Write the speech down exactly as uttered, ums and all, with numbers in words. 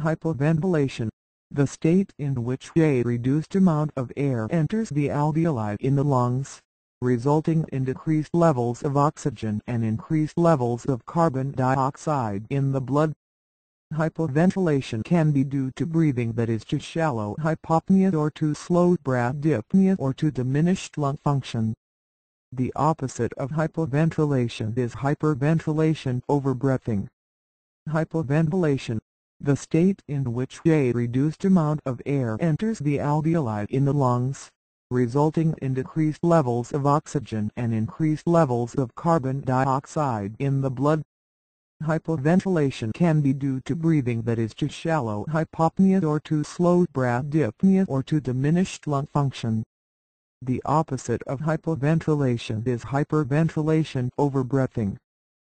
Hypoventilation, the state in which a reduced amount of air enters the alveoli in the lungs, resulting in decreased levels of oxygen and increased levels of carbon dioxide in the blood. Hypoventilation can be due to breathing that is too shallow, hypopnea, or too slow, bradypnea, or to diminished lung function. The opposite of hypoventilation is hyperventilation, overbreathing. Hypoventilation, the state in which a reduced amount of air enters the alveoli in the lungs, resulting in decreased levels of oxygen and increased levels of carbon dioxide in the blood. Hypoventilation can be due to breathing that is too shallow, hypopnea, or too slow, bradypnea, or to diminished lung function. The opposite of hypoventilation is hyperventilation, overbreathing.